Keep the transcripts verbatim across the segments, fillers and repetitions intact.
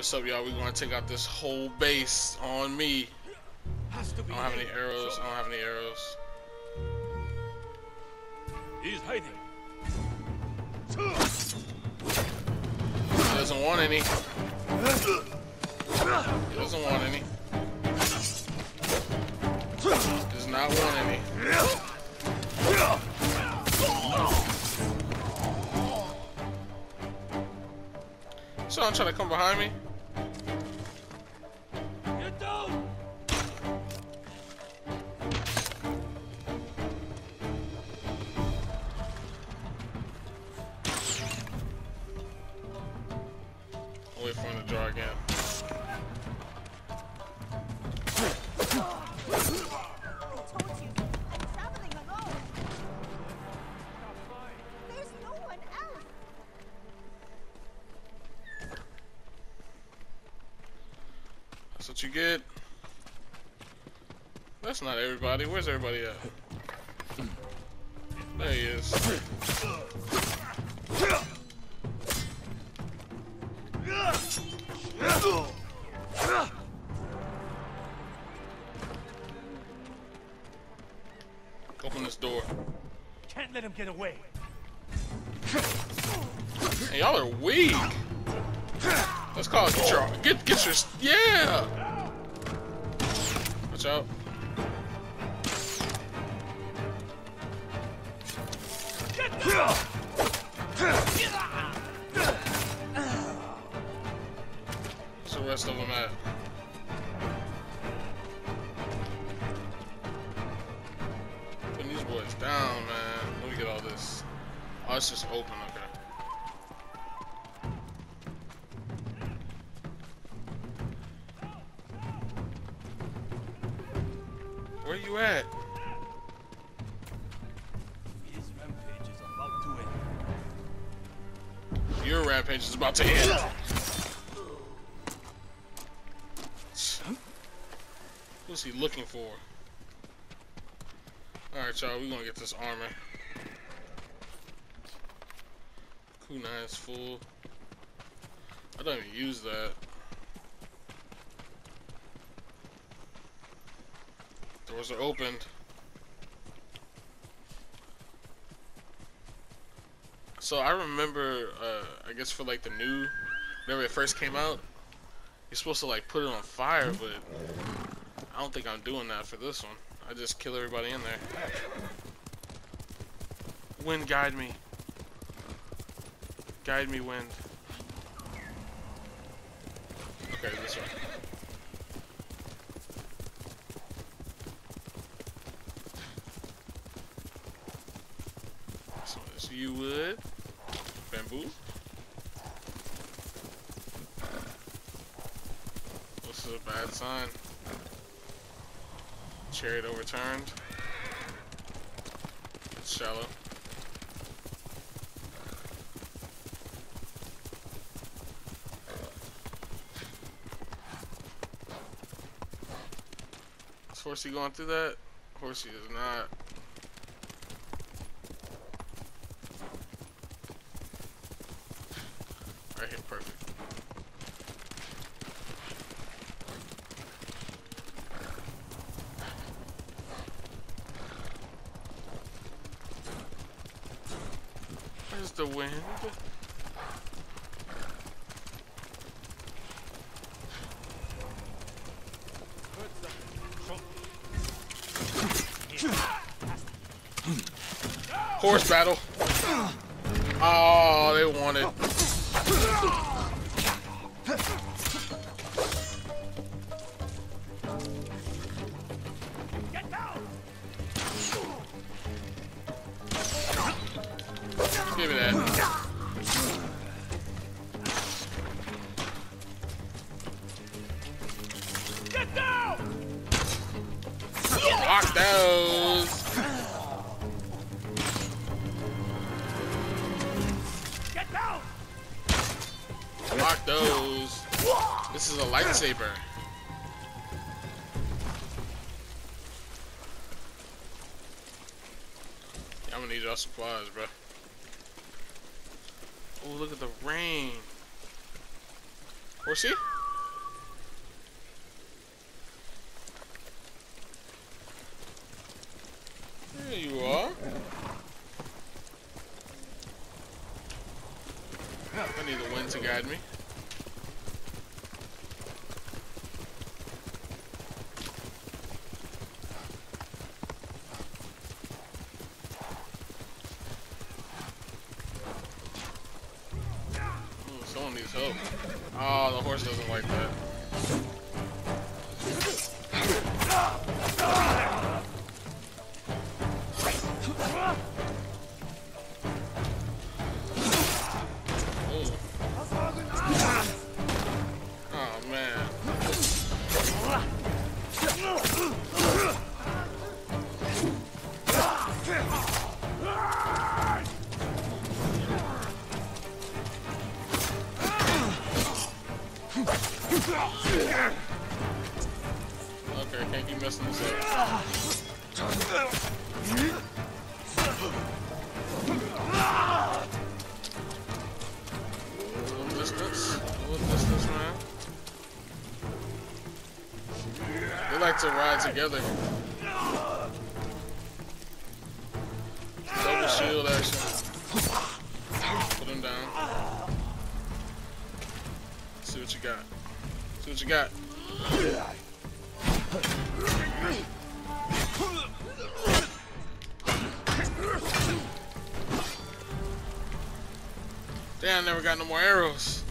what's up, y'all? We're gonna take out this whole base on me. I don't have any arrows. I don't have any arrows. He's hiding. He doesn't want any. He doesn't want any. Does not want any. Someone trying to come behind me. Wait for him to draw again. That's what you get. That's not everybody. Where's everybody at? There he is. Open this door. Can't let him get away. Hey, y'all are weak. Let's call it get your get get your yeah. Watch out. Where's the rest of them at? Putting these boys down, man. Let me get all this. Oh, it's just open, okay. Where you at? His rampage is about to end. Your rampage is about to end. Who's he looking for? Alright, y'all, we're gonna get this armor. Kunai is full. I don't even use that. Doors are opened. So I remember, uh, I guess for like the new, whenever it first came out, you're supposed to like put it on fire, but I don't think I'm doing that for this one. I just kill everybody in there. Wind, guide me. Guide me, wind. Okay, this one. You would bamboo. This is a bad sign. Chariot overturned. It's shallow. Is Horsey going through that? Horsey is not. Right here, perfect. Where's the wind? Horse battle. Oh, they wanted. Get down. Give me that. Get down. Lock those. Get down. Lock those. This is a lightsaber. Yeah, I'm gonna need y'all supplies, bro. Oh, look at the rain. Was she? There you are. I need the wind to guide me. Oh. Oh, the horse doesn't like that. Oh, oh man. Okay, can't keep messing this up. A little distance, a little distance, man. They like to ride together. Double shield action. Put him down. Let's see what you got. See what you got. Damn, I never got no more arrows.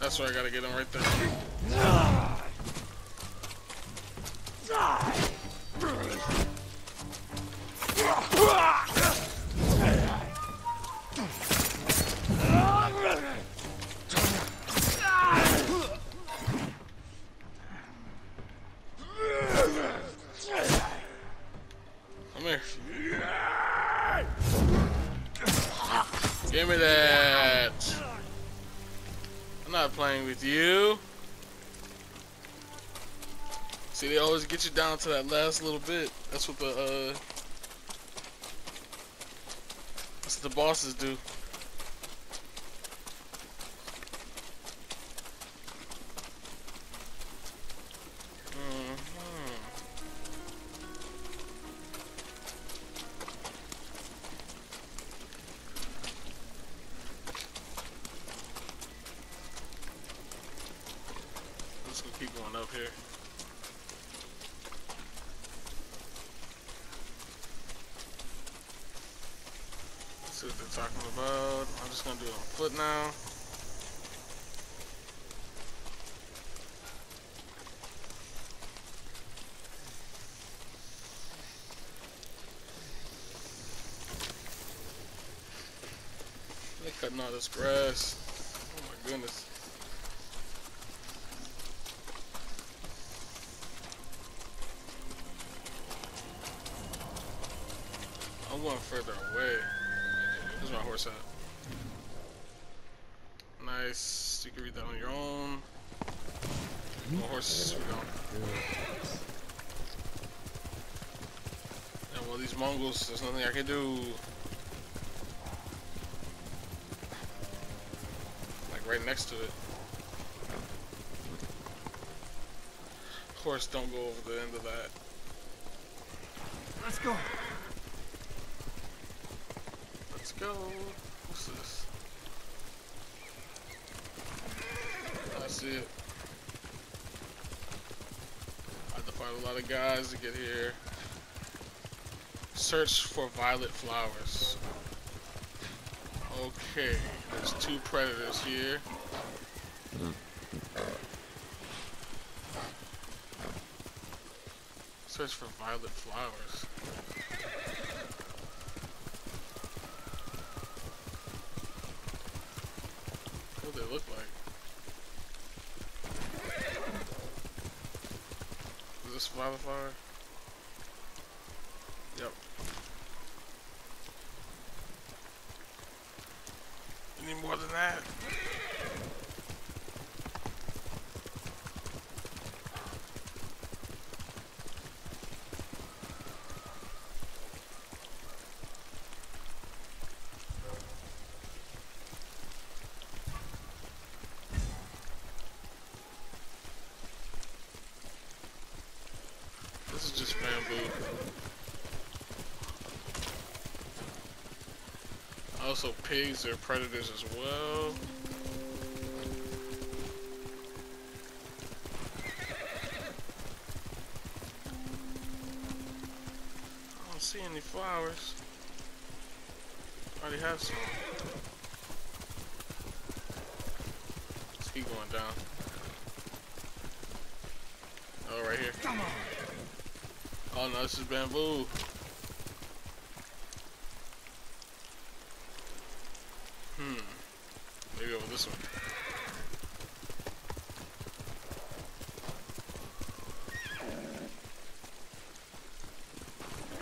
That's where I gotta get him right there. Come here. Give me that. I'm not playing with you. See, they always get you down to that last little bit. That's what the, uh... that's what the bosses do. Mm-hmm. I'm just gonna keep going up here. See what they're talking about. I'm just gonna do it on foot now. They're cutting all this grass. Oh my goodness. I'm going further away. Where's my horse at? Nice. You can read that on your own. My horse. We go. And well, these Mongols, there's nothing I can do. Like right next to it. Horse, don't go over the end of that. Let's go. Let's go. What's this? I see it. I had to fight a lot of guys to get here. Search for violet flowers. Okay, there's two predators here. Search for violet flowers. What they look like. Is this violet flower? Yep. Any more than that? just bamboo. Also, pigs are predators as well. I don't see any flowers. I already have some. Let's keep going down. Oh, right here. Come on. Oh no, this is bamboo. Hmm. Maybe over this one.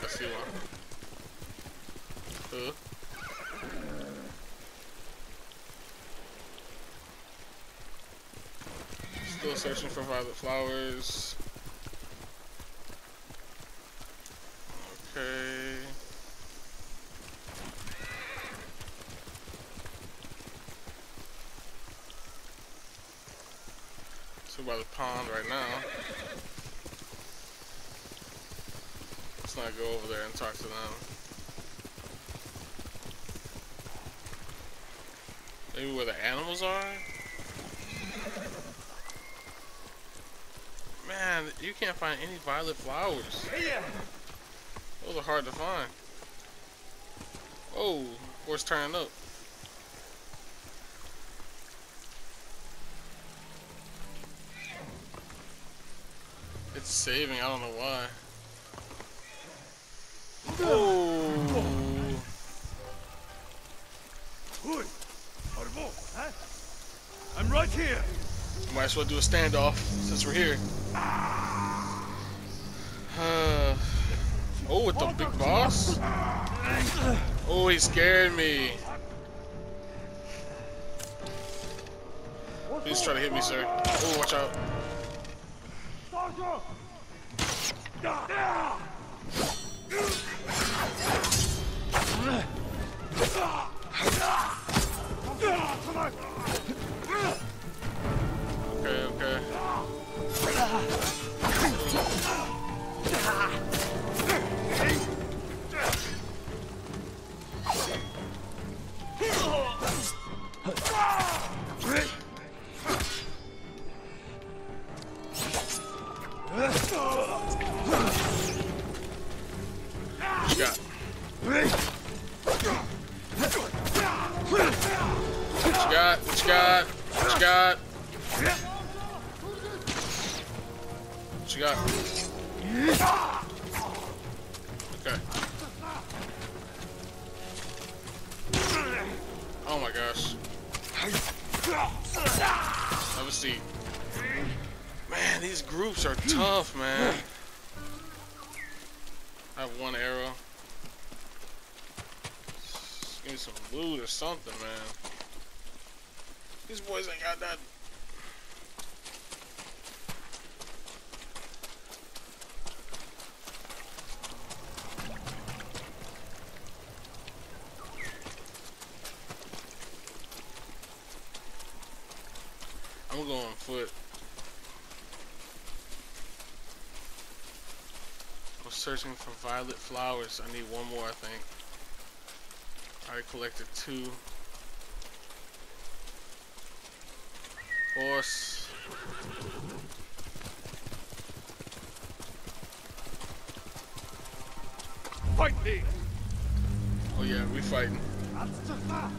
I see one. Huh? Still searching for violet flowers. Okay. So by the pond right now. Let's not go over there and talk to them. Maybe where the animals are? Man, you can't find any violet flowers. Yeah. Those are hard to find. Oh, horse turning up. It's saving, I don't know why. Oh. I'm right here. Might as well do a standoff since we're here. Uh, Oh, with the big boss? Oh, he scared me. Please try to hit me, sir. Oh, watch out. Okay, okay. Man, these groups are tough, man. I have one arrow. Just give me some loot or something, man. These boys ain't got that. I'm going foot. I'm searching for violet flowers. I need one more, I think. I already collected two. Horse. Fight me! Oh yeah, we fighting. I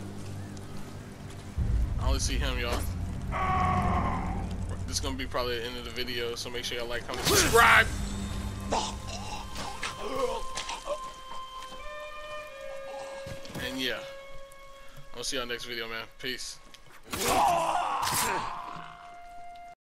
only see him, y'all. This is gonna be probably the end of the video, so make sure y'all like, comment, subscribe! And yeah, I'll see y'all next video, man. Peace.